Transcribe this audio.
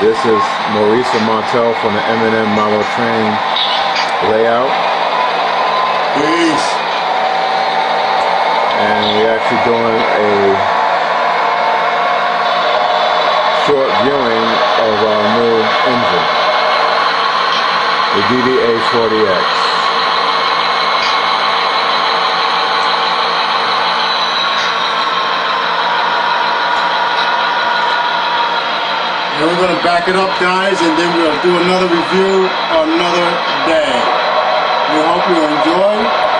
This is Maurice Martel from the M&M Model Train layout. Peace. And we're actually doing a short viewing of our new engine, the DDA40X. And we're going to back it up, guys, and then we'll do another review another day. We hope you enjoy.